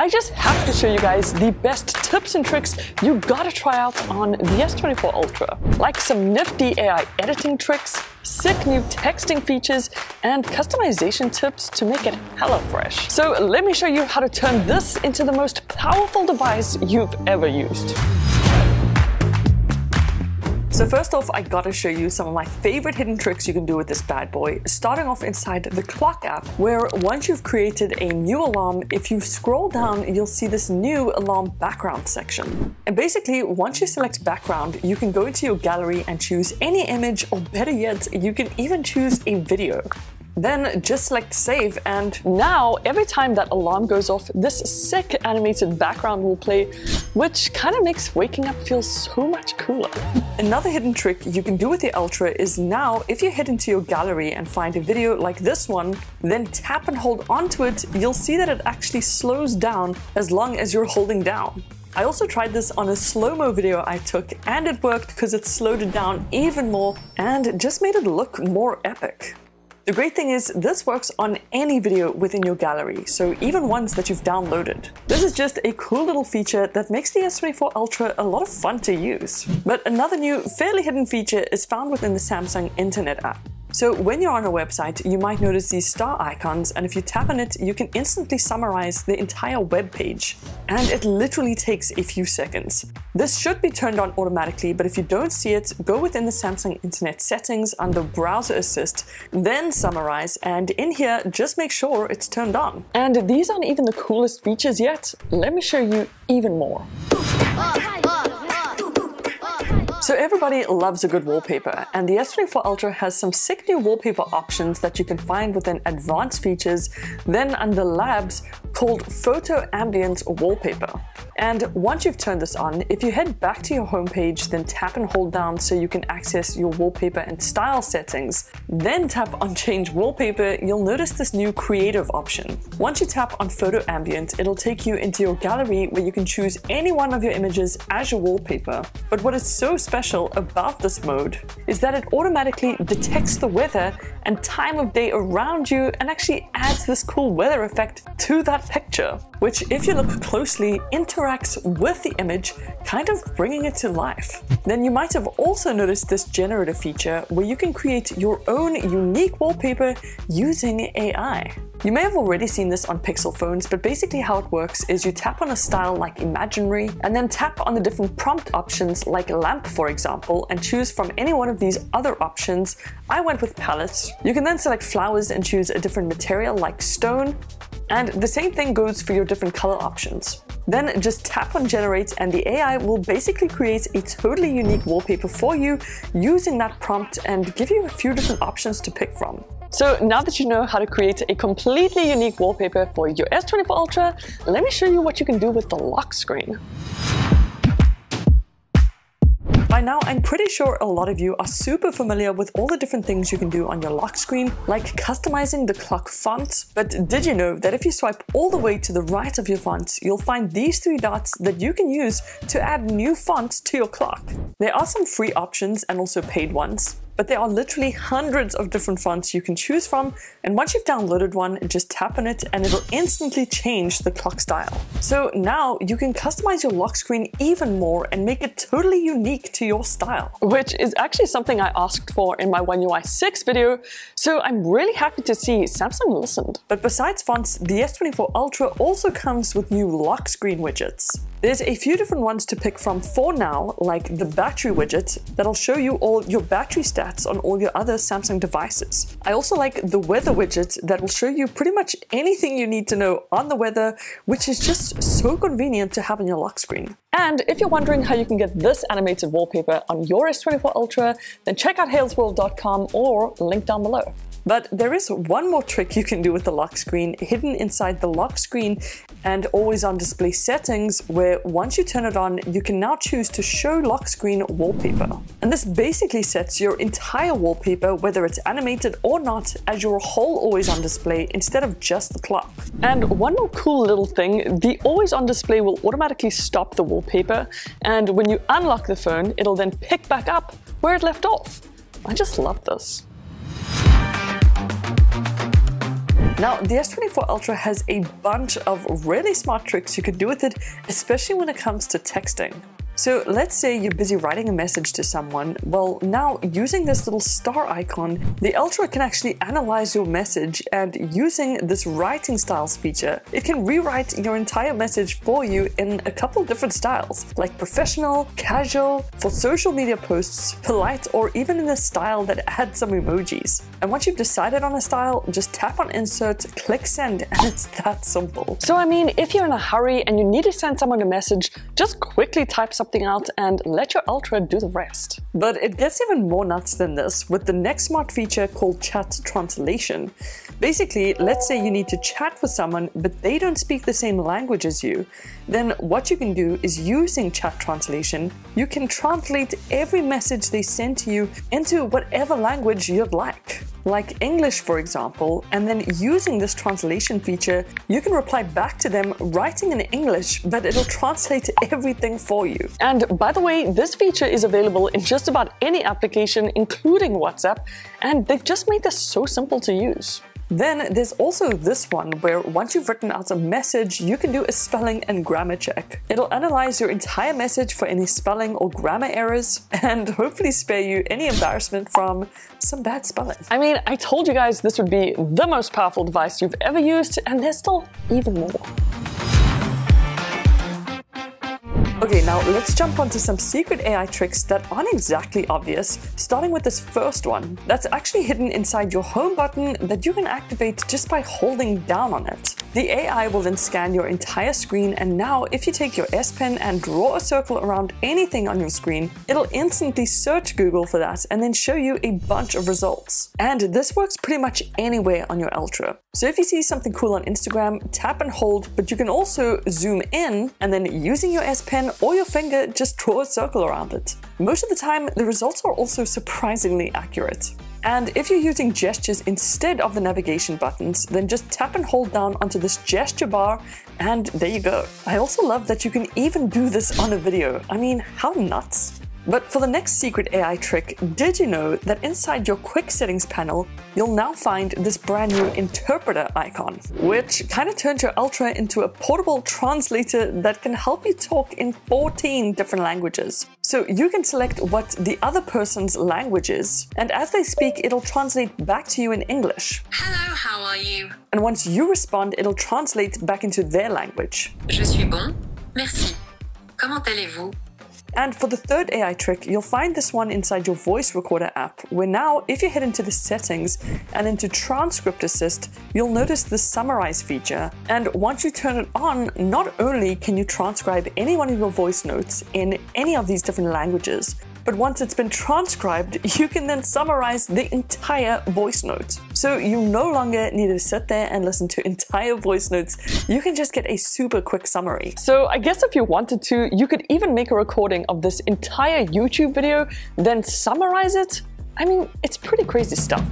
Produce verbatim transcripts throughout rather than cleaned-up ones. I just have to show you guys the best tips and tricks you gotta try out on the S twenty-four Ultra. Like some nifty A I editing tricks, sick new texting features, and customization tips to make it hella fresh. So let me show you how to turn this into the most powerful device you've ever used. So first off, I gotta show you some of my favorite hidden tricks you can do with this bad boy, starting off inside the clock app, where once you've created a new alarm, if you scroll down, you'll see this new alarm background section. And basically, once you select background, you can go into your gallery and choose any image, or better yet, you can even choose a video. Then just select save, and now every time that alarm goes off, this sick animated background will play, which kind of makes waking up feel so much cooler. Another hidden trick you can do with the Ultra is now if you head into your gallery and find a video like this one, then tap and hold onto it, you'll see that it actually slows down as long as you're holding down. I also tried this on a slow-mo video I took, and it worked because it slowed it down even more and just made it look more epic. The great thing is this works on any video within your gallery, so even ones that you've downloaded. This is just a cool little feature that makes the S twenty-four Ultra a lot of fun to use. But another new, fairly hidden feature is found within the Samsung Internet app. So when you're on a website, you might notice these star icons, and if you tap on it, you can instantly summarize the entire web page. And it literally takes a few seconds. This should be turned on automatically, but if you don't see it, go within the Samsung Internet settings under Browser Assist, then Summarize, and in here, just make sure it's turned on. And these aren't even the coolest features yet. Let me show you even more. So everybody loves a good wallpaper, and the S twenty-four Ultra has some sick new wallpaper options that you can find within Advanced Features, then under Labs, called Photo Ambient Wallpaper. And once you've turned this on, if you head back to your homepage, then tap and hold down so you can access your wallpaper and style settings. Then tap on Change Wallpaper, you'll notice this new creative option. Once you tap on Photo Ambient, it'll take you into your gallery where you can choose any one of your images as your wallpaper. But what is so special about this mode is that it automatically detects the weather and time of day around you and actually adds this cool weather effect to that picture, which if you look closely interacts with the image, kind of bringing it to life. Then you might have also noticed this generator feature where you can create your own unique wallpaper using A I. You may have already seen this on Pixel phones, but basically how it works is you tap on a style like imaginary and then tap on the different prompt options like lamp, for example, and choose from any one of these other options. I went with palettes. You can then select flowers and choose a different material like stone. And the same thing goes for your different color options. Then just tap on generate and the A I will basically create a totally unique wallpaper for you using that prompt and give you a few different options to pick from. So now that you know how to create a completely unique wallpaper for your S twenty-four Ultra, let me show you what you can do with the lock screen. By now, I'm pretty sure a lot of you are super familiar with all the different things you can do on your lock screen, like customizing the clock font. But did you know that if you swipe all the way to the right of your font, you'll find these three dots that you can use to add new fonts to your clock? There are some free options and also paid ones, but there are literally hundreds of different fonts you can choose from, and once you've downloaded one, just tap on it and it'll instantly change the clock style. So now you can customize your lock screen even more and make it totally unique to your style, which is actually something I asked for in my One U I six video, so I'm really happy to see Samsung listened. But besides fonts, the S twenty-four Ultra also comes with new lock screen widgets. There's a few different ones to pick from for now, like the battery widget that'll show you all your battery stats on all your other Samsung devices. I also like the weather widget that'll show you pretty much anything you need to know on the weather, which is just so convenient to have on your lock screen. And if you're wondering how you can get this animated wallpaper on your S twenty-four Ultra, then check out haylsworld dot com or link down below. But there is one more trick you can do with the lock screen hidden inside the lock screen and always on display settings, where once you turn it on, you can now choose to show lock screen wallpaper. And this basically sets your entire wallpaper, whether it's animated or not, as your whole always on display instead of just the clock. And one more cool little thing, the always on display will automatically stop the wallpaper. And when you unlock the phone, it'll then pick back up where it left off. I just love this. Now, the S twenty-four Ultra has a bunch of really smart tricks you can do with it, especially when it comes to texting. So let's say you're busy writing a message to someone. Well, now using this little star icon, the Ultra can actually analyze your message, and using this writing styles feature, it can rewrite your entire message for you in a couple different styles, like professional, casual, for social media posts, polite, or even in a style that adds some emojis. And once you've decided on a style, just tap on insert, click send, and it's that simple. So I mean, if you're in a hurry and you need to send someone a message, just quickly type something out and let your Ultra do the rest. But it gets even more nuts than this with the next smart feature called chat translation. Basically, let's say you need to chat with someone but they don't speak the same language as you. Then what you can do is, using chat translation, you can translate every message they send to you into whatever language you'd like. Like English, for example, and then using this translation feature, you can reply back to them writing in English, but it'll translate everything for you. And by the way, this feature is available in just about any application, including WhatsApp, and they've just made this so simple to use. Then there's also this one where once you've written out a message, you can do a spelling and grammar check. It'll analyze your entire message for any spelling or grammar errors and hopefully spare you any embarrassment from some bad spelling. I mean, I told you guys this would be the most powerful device you've ever used, and there's still even more. Okay, now let's jump onto some secret A I tricks that aren't exactly obvious, starting with this first one that's actually hidden inside your home button that you can activate just by holding down on it. The A I will then scan your entire screen, and now if you take your S Pen and draw a circle around anything on your screen, it'll instantly search Google for that and then show you a bunch of results. And this works pretty much anywhere on your Ultra. So if you see something cool on Instagram, tap and hold, but you can also zoom in and then using your S Pen or your finger, just draw a circle around it. Most of the time, the results are also surprisingly accurate. And if you're using gestures instead of the navigation buttons, then just tap and hold down onto this gesture bar, and there you go. I also love that you can even do this on a video. I mean, how nuts? But for the next secret A I trick, did you know that inside your quick settings panel, you'll now find this brand new interpreter icon, which kind of turns your Ultra into a portable translator that can help you talk in fourteen different languages. So you can select what the other person's language is, and as they speak, it'll translate back to you in English. Hello, how are you? And once you respond, it'll translate back into their language. Je suis bon, merci. Comment allez-vous? And for the third A I trick, you'll find this one inside your voice recorder app, where now if you head into the settings and into transcript assist, you'll notice the summarize feature. And once you turn it on, not only can you transcribe any one of your voice notes in any of these different languages, but once it's been transcribed, you can then summarize the entire voice note. So you no longer need to sit there and listen to entire voice notes. You can just get a super quick summary. So I guess if you wanted to, you could even make a recording of this entire YouTube video, then summarize it. I mean, it's pretty crazy stuff.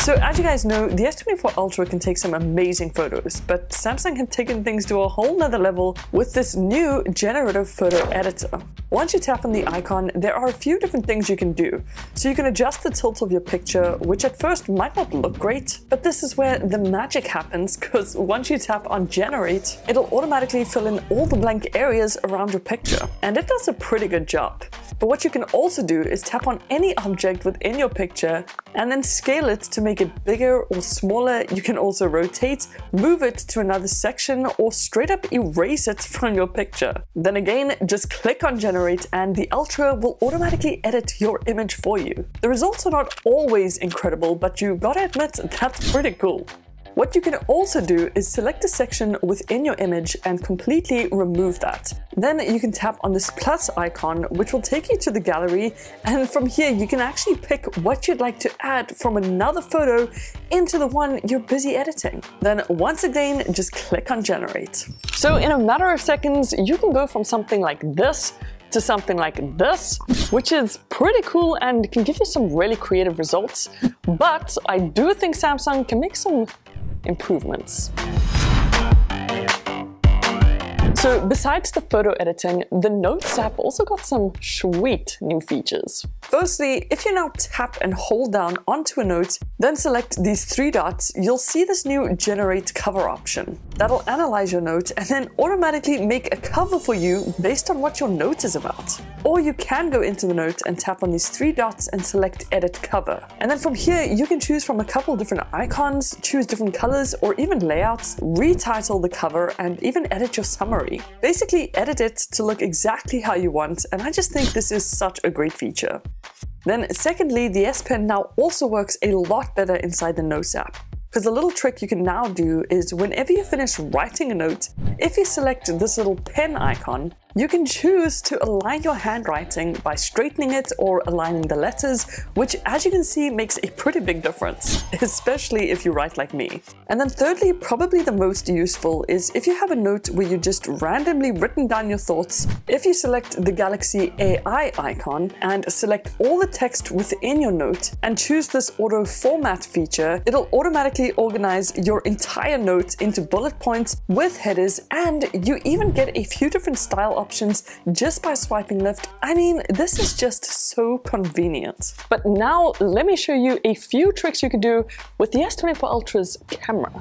So as you guys know, the S twenty-four Ultra can take some amazing photos, but Samsung have taken things to a whole nother level with this new generative photo editor. Once you tap on the icon, there are a few different things you can do. So you can adjust the tilt of your picture, which at first might not look great, but this is where the magic happens, because once you tap on generate, it'll automatically fill in all the blank areas around your picture. And it does a pretty good job. But what you can also do is tap on any object within your picture and then scale it to make Make it bigger or smaller. You can also rotate, move it to another section, or straight up erase it from your picture. Then again, just click on generate and the Ultra will automatically edit your image for you. The results are not always incredible, but you gotta admit that's pretty cool. What you can also do is select a section within your image and completely remove that. Then you can tap on this plus icon, which will take you to the gallery, and from here you can actually pick what you'd like to add from another photo into the one you're busy editing. Then once again, just click on generate. So in a matter of seconds, you can go from something like this to something like this, which is pretty cool and can give you some really creative results. But I do think Samsung can make some improvements. So besides the photo editing, the Notes app also got some sweet new features. Firstly, if you now tap and hold down onto a note, then select these three dots, you'll see this new Generate Cover option. That'll analyze your note and then automatically make a cover for you based on what your note is about. Or you can go into the note and tap on these three dots and select Edit Cover. And then from here, you can choose from a couple different icons, choose different colors or even layouts, retitle the cover, and even edit your summary. Basically, edit it to look exactly how you want, and I just think this is such a great feature. Then secondly, the S Pen now also works a lot better inside the Notes app. Because the little trick you can now do is whenever you finish writing a note, if you select this little pen icon, you can choose to align your handwriting by straightening it or aligning the letters, which as you can see makes a pretty big difference, especially if you write like me. And then thirdly, probably the most useful is if you have a note where you just randomly written down your thoughts, if you select the Galaxy A I icon and select all the text within your note and choose this auto format feature, it'll automatically organize your entire notes into bullet points with headers, and you even get a few different style options just by swiping left. I mean, this is just so convenient. But now let me show you a few tricks you can do with the S twenty-four Ultra's camera.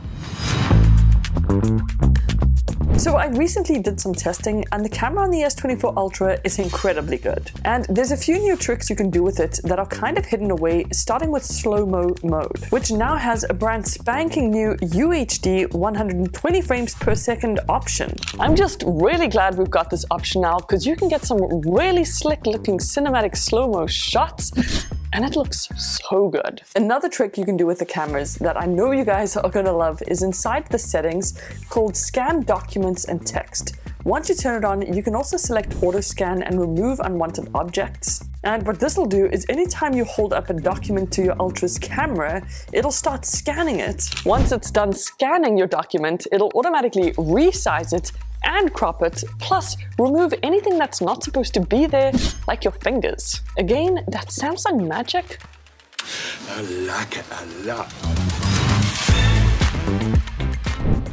So I recently did some testing, and the camera on the S twenty-four Ultra is incredibly good. And there's a few new tricks you can do with it that are kind of hidden away, starting with slow-mo mode, which now has a brand spanking new U H D one hundred twenty frames per second option. I'm just really glad we've got this option now, because you can get some really slick looking cinematic slow-mo shots. And it looks so good. Another trick you can do with the cameras that I know you guys are gonna love is inside the settings called Scan Documents and Text. Once you turn it on, you can also select auto scan and remove unwanted objects. And what this will do is anytime you hold up a document to your Ultra's camera, it'll start scanning it. Once it's done scanning your document, it'll automatically resize it and crop it, plus remove anything that's not supposed to be there, like your fingers. Again, that Samsung magic. I like it a lot.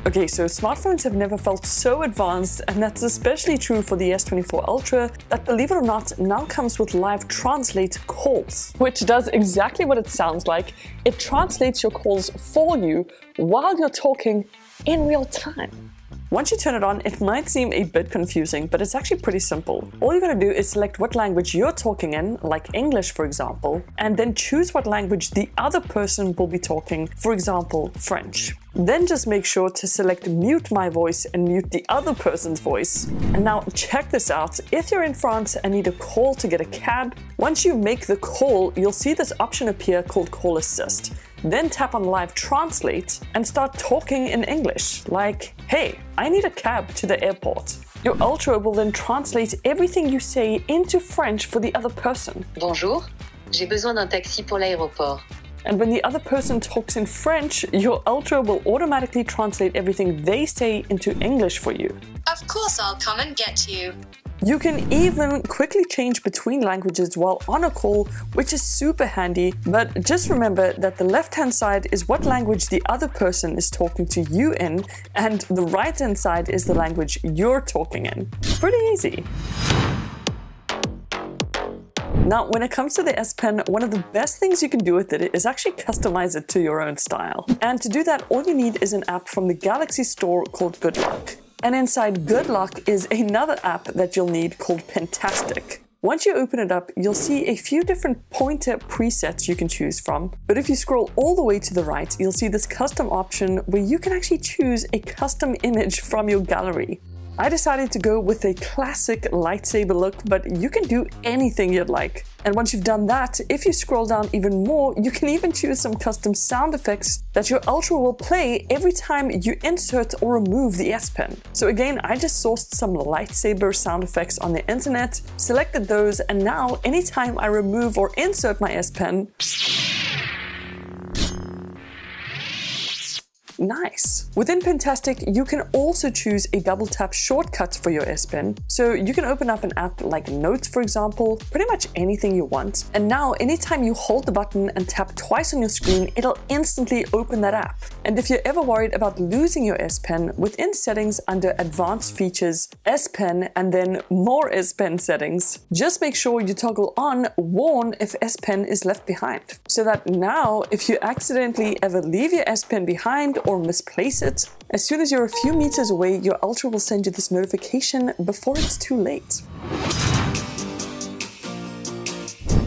Okay, so smartphones have never felt so advanced, and that's especially true for the S twenty-four Ultra that, believe it or not, now comes with live translate calls, which does exactly what it sounds like. It translates your calls for you while you're talking in real time. Once you turn it on, it might seem a bit confusing, but it's actually pretty simple. All you're going to do is select what language you're talking in, like English for example, and then choose what language the other person will be talking, for example, French. Then just make sure to select mute my voice and mute the other person's voice. And now check this out. If you're in France and need a call to get a cab, once you make the call, you'll see this option appear called Call Assist. Then tap on Live Translate and start talking in English, like, hey, I need a cab to the airport. Your Ultra will then translate everything you say into French for the other person. Bonjour, j'ai besoin d'un taxi pour l'aéroport. And when the other person talks in French, your Ultra will automatically translate everything they say into English for you. Of course I'll come and get you. You can even quickly change between languages while on a call, which is super handy, but just remember that the left-hand side is what language the other person is talking to you in, and the right-hand side is the language you're talking in. Pretty easy. Now, when it comes to the S Pen, one of the best things you can do with it is actually customize it to your own style. And to do that, all you need is an app from the Galaxy Store called Good Lock. And inside Good Lock is another app that you'll need called Pentastic. Once you open it up, you'll see a few different pointer presets you can choose from. But if you scroll all the way to the right, you'll see this custom option where you can actually choose a custom image from your gallery. I decided to go with a classic lightsaber look, but you can do anything you'd like. And once you've done that, if you scroll down even more, you can even choose some custom sound effects that your Ultra will play every time you insert or remove the S Pen. So again, I just sourced some lightsaber sound effects on the internet, selected those, and now anytime I remove or insert my S Pen, Nice. Within Pentastic, you can also choose a double tap shortcut for your S Pen. So you can open up an app like Notes, for example, pretty much anything you want. And now anytime you hold the button and tap twice on your screen, it'll instantly open that app. And if you're ever worried about losing your S Pen, within settings under advanced features, S Pen, and then more S Pen settings, just make sure you toggle on warn if S Pen is left behind. So that now if you accidentally ever leave your S Pen behind or misplace it, as soon as you're a few meters away, your Ultra will send you this notification before it's too late.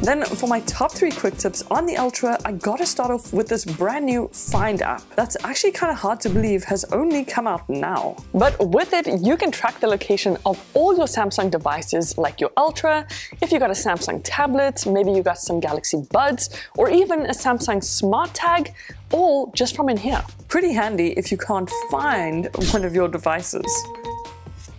Then for my top three quick tips on the Ultra, I gotta start off with this brand new Find app that's actually kind of hard to believe has only come out now. But with it, you can track the location of all your Samsung devices like your Ultra, if you got a Samsung tablet, maybe you got some Galaxy Buds, or even a Samsung Smart Tag, all just from in here. Pretty handy if you can't find one of your devices.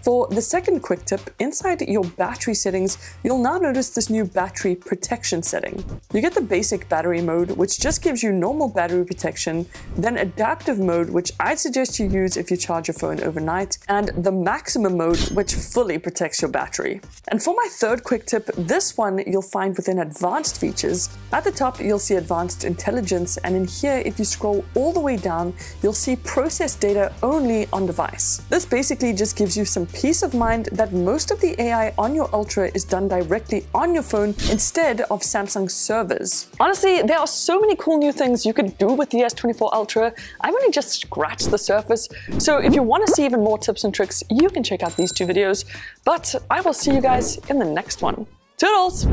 For the second quick tip, inside your battery settings, you'll now notice this new battery protection setting. You get the basic battery mode, which just gives you normal battery protection, then adaptive mode, which I'd suggest you use if you charge your phone overnight, and the maximum mode, which fully protects your battery. And for my third quick tip, this one you'll find within advanced features. At the top, you'll see advanced intelligence, and in here, if you scroll all the way down, you'll see process data only on device. This basically just gives you some peace of mind that most of the A I on your Ultra is done directly on your phone instead of Samsung servers. Honestly, there are so many cool new things you could do with the S twenty-four Ultra. I've only just scratched the surface, so if you want to see even more tips and tricks, you can check out these two videos, but I will see you guys in the next one. Toodles!